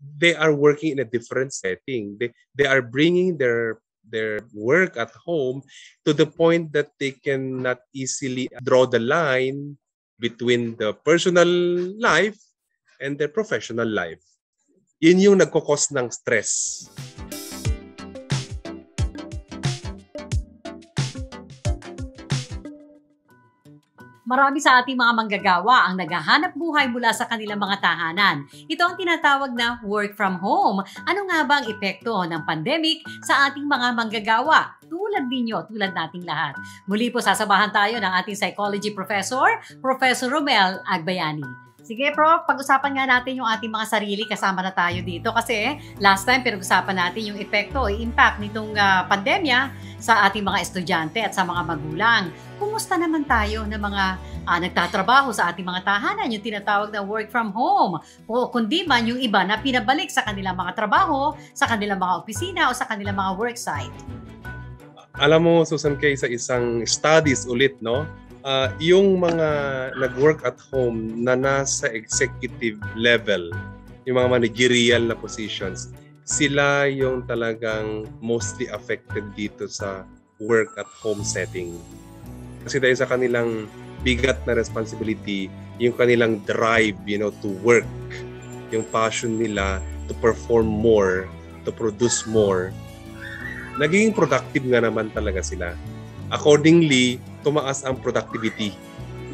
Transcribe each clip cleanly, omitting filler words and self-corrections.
they are working in a different setting. They are bringing their work at home to the point that they cannot easily draw the line between the personal life and their professional life. Yun yung nagkakos ng stress. Marami sa ating mga manggagawa ang naghahanap buhay mula sa kanilang mga tahanan. Ito ang tinatawag na work from home. Ano nga ba ang epekto ng pandemic sa ating mga manggagawa? Tulad ninyo, tulad nating lahat. Muli po sasabahan tayo ng ating psychology professor, Professor Rommel Agbayani. Sige, Prof, pag-usapan nga natin yung ating mga sarili, kasama na tayo dito. Kasi last time, pinag-usapan natin yung epekto o impact nitong pandemya sa ating mga estudyante at sa mga magulang. Kumusta naman tayo na mga nagtatrabaho sa ating mga tahanan, yung tinatawag na work from home? O kundi man yung iba na pinabalik sa kanilang mga trabaho, sa kanilang mga opisina o sa kanilang mga worksite. Alam mo, Susan Kay, sa isang studies ulit, no? Yung mga nag-work at home na nasa executive level, yung mga managerial na positions, sila yung talagang mostly affected dito sa work at home setting. Kasi dahil sa kanilang bigat na responsibility, yung kanilang drive, you know, to work, yung passion nila to perform more, to produce more, naging productive nga naman talaga sila. Accordingly, tumaas ang productivity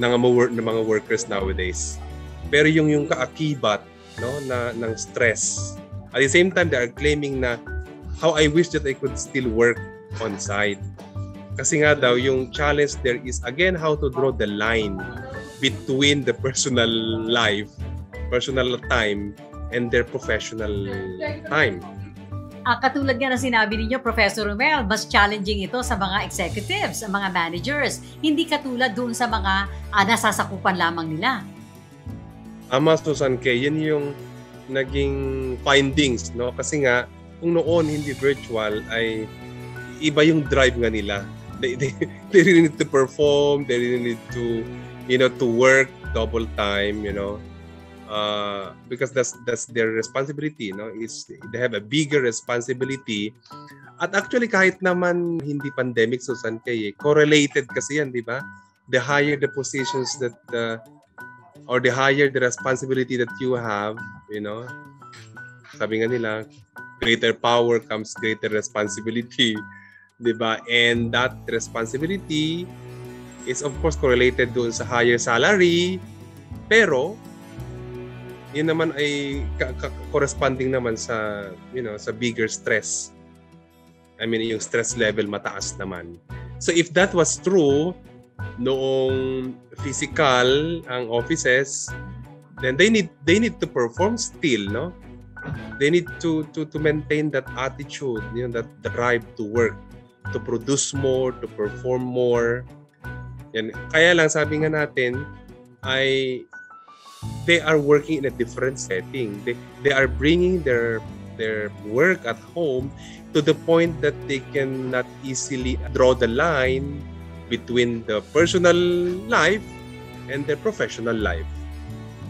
ng mga workers nowadays. Pero yung kaakibat, no, na ng stress. At the same time, they are claiming na how I wish that I could still work on site. Kasi nga daw yung challenge there is again how to draw the line between the personal life, personal time and their professional time. Katulad nga na sinabi ninyo, Professor Rommel, mas challenging ito sa mga executives, sa mga managers. Hindi katulad doon sa mga nasasakupan lamang nila. Ama, Susan Kay, yan yung naging findings, no? Kasi nga, kung noon hindi virtual, ay iba yung drive nga nila. They really need to perform, they really need to, you know, to work double time, you know. Because that's their responsibility, no? Is they have a bigger responsibility. At actually, kahit naman hindi pandemic, Susan Kay, correlated kasi yan, di ba? The higher the positions that, or the higher the responsibility that you have, you know, sabi nga nila, greater power comes greater responsibility, di ba? And that responsibility is of course correlated doon sa higher salary, pero yun naman ay corresponding naman sa, you know, sa bigger stress. I mean, yung stress level mataas naman. So if that was true, noong physical ang offices, then they need to perform still, no? They need to maintain that attitude, you know, that drive to work, to produce more, to perform more. Yan. Kaya lang sabi nga natin ay they are working in a different setting. They are bringing their work at home to the point that they cannot easily draw the line between the personal life and their professional life.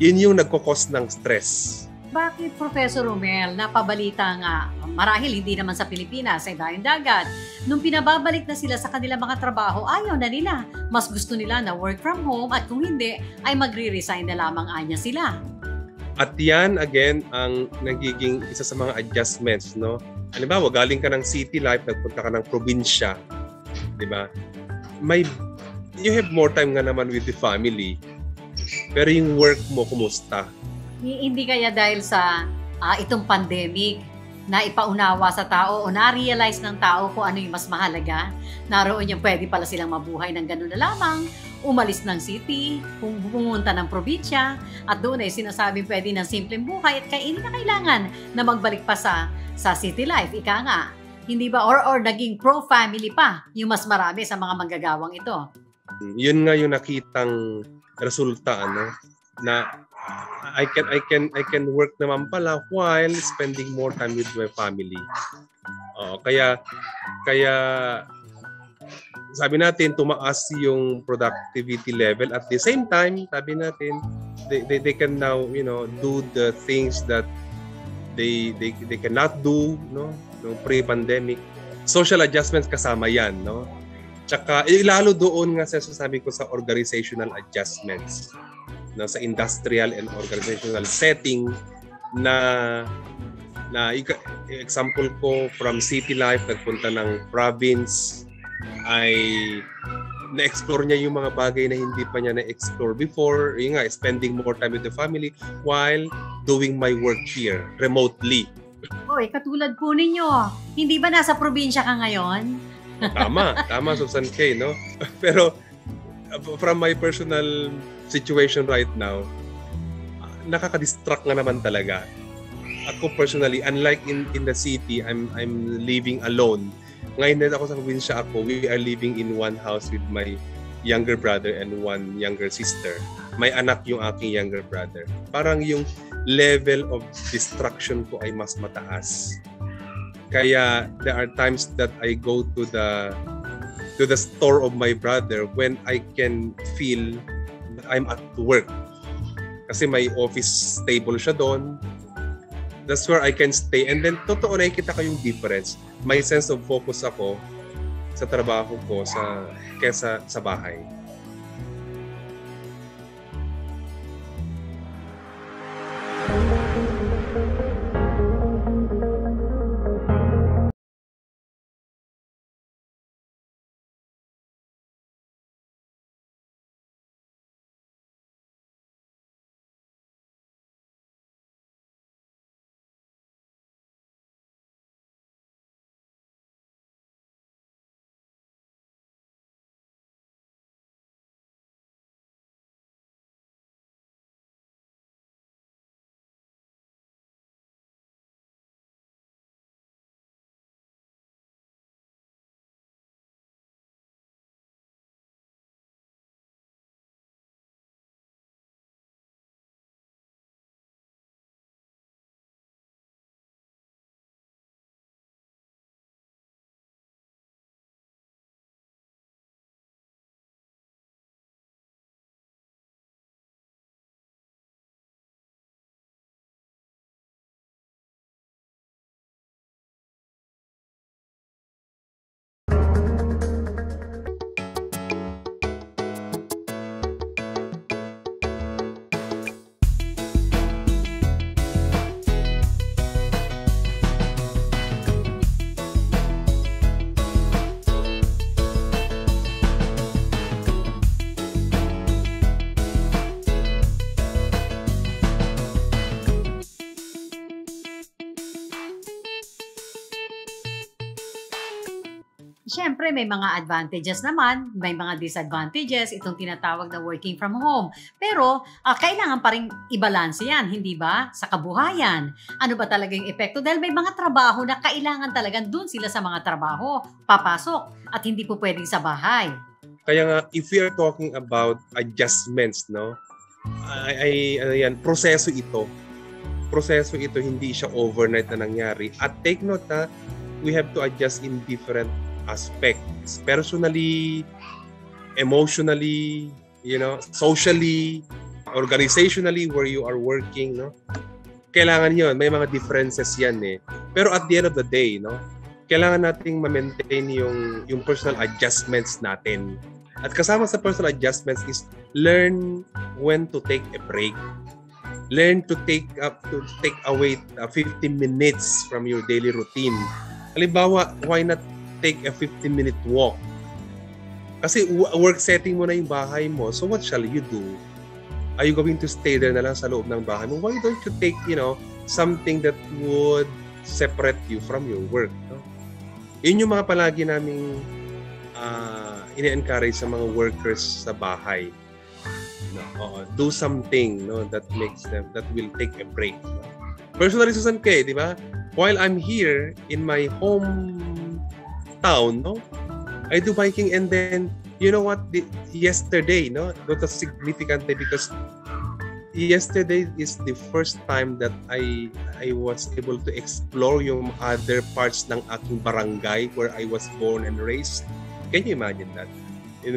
Yun yung nagkakos ng stress. Bakit, Professor Rommel, napabalita nga, marahil hindi naman sa Pilipinas, sa ibang dagat, nung pinababalik na sila sa kanilang mga trabaho, ayaw na nila. Mas gusto nila na work from home at kung hindi, ay magre-resign na lamang anya sila. At yan, again, ang nagiging isa sa mga adjustments, no? Halimbawa, galing ka ng city life, nagpunta ka ng probinsya, di ba? You have more time nga naman with the family, pero yung work mo, kumusta? Hindi kaya dahil sa itong pandemic na ipaunawa sa tao o na-realize ng tao kung ano yung mas mahalaga, naroon yung pwede pala silang mabuhay ng ganun na lamang, umalis ng city, pumunta ng probinsya, at doon ay sinasabing pwede ng simpleng buhay at hindi na kailangan na magbalik pa sa city life. Ika nga, hindi ba? Or naging pro-family pa yung mas marami sa mga manggagawang ito. Yun nga yung nakitang resulta, ano, na I can work naman pala while spending more time with my family. Kaya sabi natin tumaas yung productivity level at the same time, sabi natin they can now, you know, do the things that they cannot do, no, no, pre-pandemic. Social adjustments kasama yan, no? Tsaka lalo doon nga sasabi ko sa organizational adjustments, no, sa industrial and organizational setting na example ko from city life, nagpunta ng province, ay na-explore niya yung mga bagay na hindi pa niya na-explore before. Yung nga, spending more time with the family while doing my work here remotely. Oy, katulad po ninyo, hindi ba nasa probinsya ka ngayon? Tama, Susan Kay, no? Pero from my personal situation right now, nakaka-distract nga naman talaga. Ako personally, unlike in the city, I'm living alone. Ngayon na ako sa probinsya ako, we are living in one house with my younger brother and one younger sister. May anak yung aking younger brother. Parang yung level of distraction ko ay mas mataas. Kaya there are times that I go to the store of my brother when I can feel that I'm at work. Kasi may office table siya doon. That's where I can stay. And then, totoo, nakikita ko yung difference. May sense of focus ako sa trabaho ko kesa sa bahay. Siyempre, may mga advantages naman, may mga disadvantages, itong tinatawag na working from home. Pero, kailangan pa rin i-balance yan, hindi ba? Sa kabuhayan. Ano ba talaga yung epekto? Dahil may mga trabaho na kailangan talagang dun sila sa mga trabaho, papasok, at hindi po pwedeng sa bahay. Kaya nga, if we are talking about adjustments, no? Ayan, proseso ito. Proseso ito, hindi siya overnight na nangyari. At take note, ha, we have to adjust in different aspects, personally, emotionally, you know, socially, organizationally, where you are working, no? Kailangan yun. May mga differences yan, eh. Pero at the end of the day, no? Kailangan nating ma-maintain yung personal adjustments natin. At kasama sa personal adjustments is learn when to take a break. Learn to take away 50 minutes from your daily routine. Halimbawa, why not take a 15-minute walk? Kasi work setting mo na yung bahay mo, so what shall you do? Are you going to stay there na lang sa loob ng bahay mo? Why don't you take, you know, something that would separate you from your work? No? Yun yung mga palagi naming ini-encourage sa mga workers sa bahay. No? Do something, no, that makes them, that will take a break. No? Personally, Susan Kay, di ba? While I'm here in my home town, no? I do biking, and then you know what? Yesterday, no, that was significant because yesterday is the first time that I was able to explore yung other parts ng aking barangay where I was born and raised. Can you imagine that? In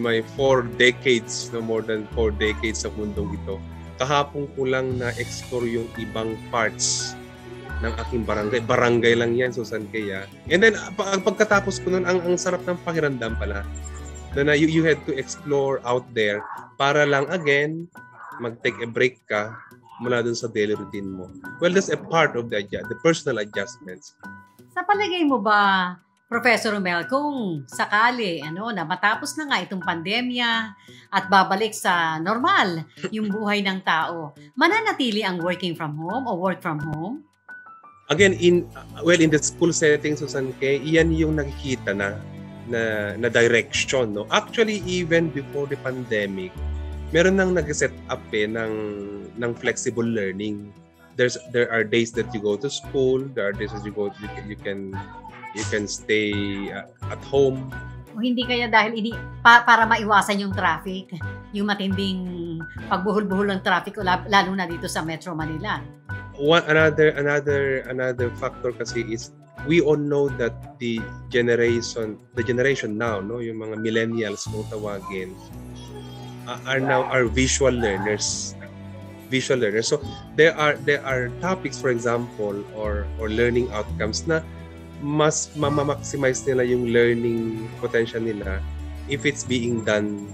my 4 decades, no, more than 4 decades sa mundong ito, kahapon ko lang na explore yung ibang parts ng aking barangay. Barangay lang yan, Susan Kay. And then, pagkatapos ko nun, ang sarap ng pakiramdam pala. Na you had to explore out there para lang again, mag-take a break ka mula dun sa daily routine mo. Well, that's a part of the personal adjustments. Sa palagay mo ba, Professor Rommel, kung sakali na matapos na nga itong pandemya at babalik sa normal yung buhay ng tao, mananatili ang working from home o work from home? Again, in the school setting, Susan Kay, iyan yung nakikita na direction. No? Actually, even before the pandemic, meron nang nag-set up ng flexible learning. There are days that you go to school, there are days that you can stay at home. O hindi kaya dahil para maiwasan yung traffic, yung matinding pagbuhol-buhol ng traffic lalo na dito sa Metro Manila. Another factor kasi is we all know that the generation now, no, yung mga millennials kung tawagin, are now visual learners. So there are topics, for example, or learning outcomes na mas ma-maximize nila yung learning potential nila if it's being done,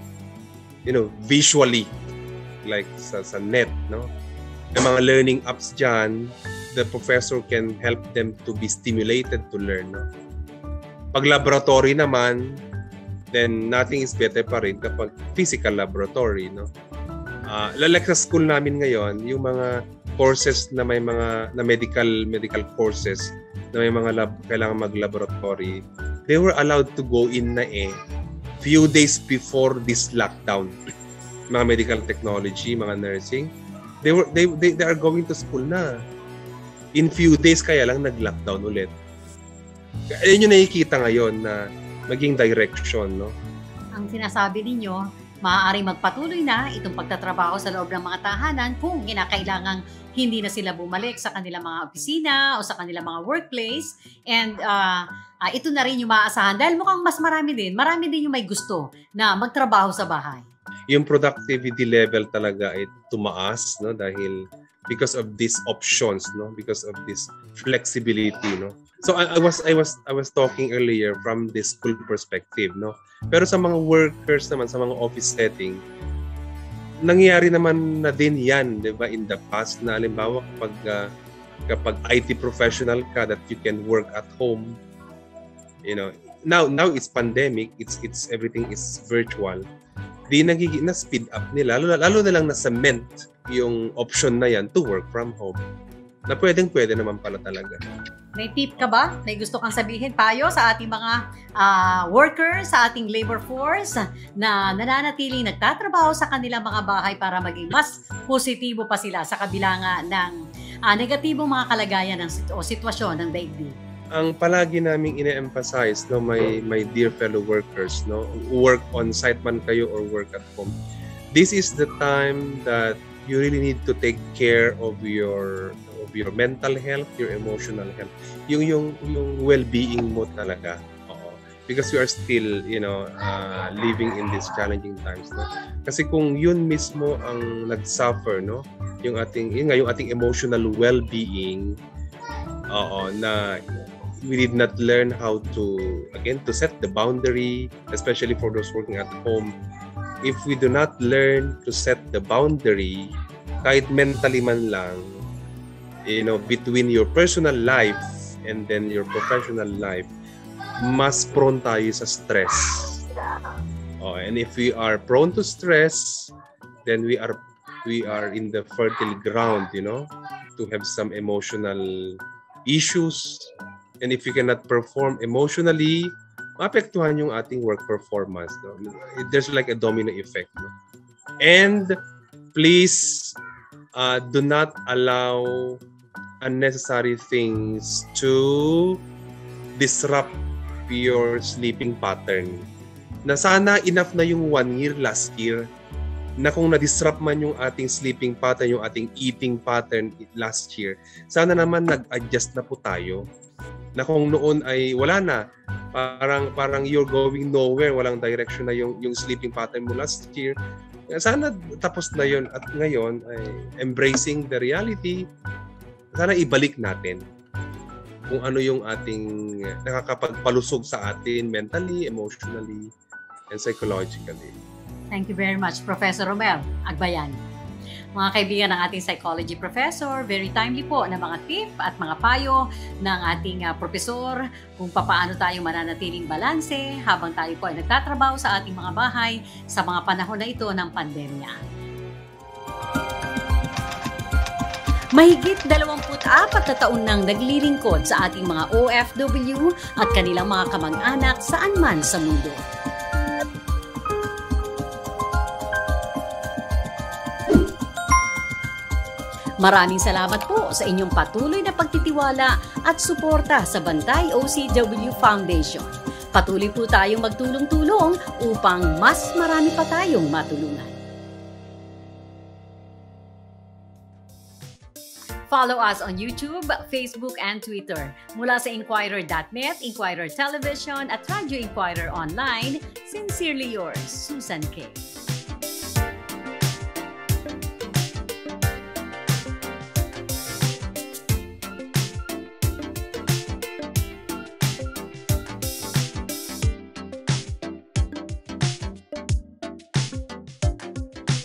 visually, like sa net, no? Yung mga learning apps dyan, the professor can help them to be stimulated to learn, no? Pag laboratory naman, then nothing is better pa rin kapag physical laboratory, no? Like sa school namin ngayon, yung mga courses na may mga medical courses na may mga kailangan mag-laboratory, they were allowed to go in few days before this lockdown. Mga medical technology, mga nursing, they are going to school na. In few days kaya lang nag-lockdown ulit. Ayun yung nakikita ngayon na maging direction, no? Ang sinasabi ninyo, maaaring magpatuloy na itong pagtatrabaho sa loob ng mga tahanan kung kinakailangang hindi na sila bumalik sa kanilang mga opisina o sa kanilang mga workplace. And ito na rin yung maaasahan dahil mukhang mas marami din yung may gusto na magtrabaho sa bahay. Yung productivity level talaga ay tumaas, no, dahil because of these options, no, because of this flexibility, no. So I was talking earlier from the school perspective, no. Pero sa mga workers naman, sa mga office setting, nangyayari naman na din yan, di ba, in the past na halimbawa kapag IT professional ka that you can work at home, now it's pandemic, it's everything is virtual. Di nagiging na speed up nila, lalo na lang na cement yung option na yan to work from home. Na pwedeng-pwede naman pala talaga. May tip ka ba? May gusto kang sabihin, payo sa ating mga workers, sa ating labor force na nananatiling nagtatrabaho sa kanilang mga bahay para maging mas positibo pa sila sa kabila nga ng negatibong mga kalagayan o sitwasyon ng daigdig? Ang palagi naming ine-emphasize, no, my dear fellow workers, no, work on site man kayo or work at home, this is the time that you really need to take care of your mental health, your emotional health, yung well-being mo talaga. Oo. Because you are still, living in these challenging times, no? Kasi kung yun mismo ang nag-suffer, no, yung ating emotional well-being, na we did not learn how to set the boundary, especially for those working at home. If we do not learn to set the boundary, kahit mentally man lang, between your personal life and then your professional life, mas prone tayo sa stress. And if we are prone to stress, then we are in the fertile ground, to have some emotional issues. And if you cannot perform emotionally, maapektuhan yung ating work performance, no? There's like a domino effect, no? And please do not allow unnecessary things to disrupt your sleeping pattern. Na sana enough na yung 1 year last year na kung na-disrupt man yung ating sleeping pattern, yung ating eating pattern last year, sana naman nag-adjust na po tayo. Na kung noon ay wala na, parang you're going nowhere, walang direction na yung sleeping pattern mo last year, sana tapos na yun at ngayon ay embracing the reality, sana ibalik natin. kung ano yung ating nakakapagpalusog sa atin mentally, emotionally, and psychologically. Thank you very much, Professor Rommel Agbayani. Mga kaibigan ng ating psychology professor, very timely po na mga tip at mga payo ng ating profesor kung paano tayo mananatiling balanse habang tayo po ay nagtatrabaho sa ating mga bahay sa mga panahon na ito ng pandemya. Mahigit 24 na taon nang naglilingkod sa ating mga OFW at kanilang mga kamag-anak saan man sa mundo. Maraming salamat po sa inyong patuloy na pagtitiwala at suporta sa Bantay OCW Foundation. Patuloy po tayong magtulong-tulong upang mas marami pa tayong matulungan. Follow us on YouTube, Facebook, and Twitter. Mula sa inquirer.net, Inquirer Television, at Radio Inquirer Online, sincerely yours, Susan Kay.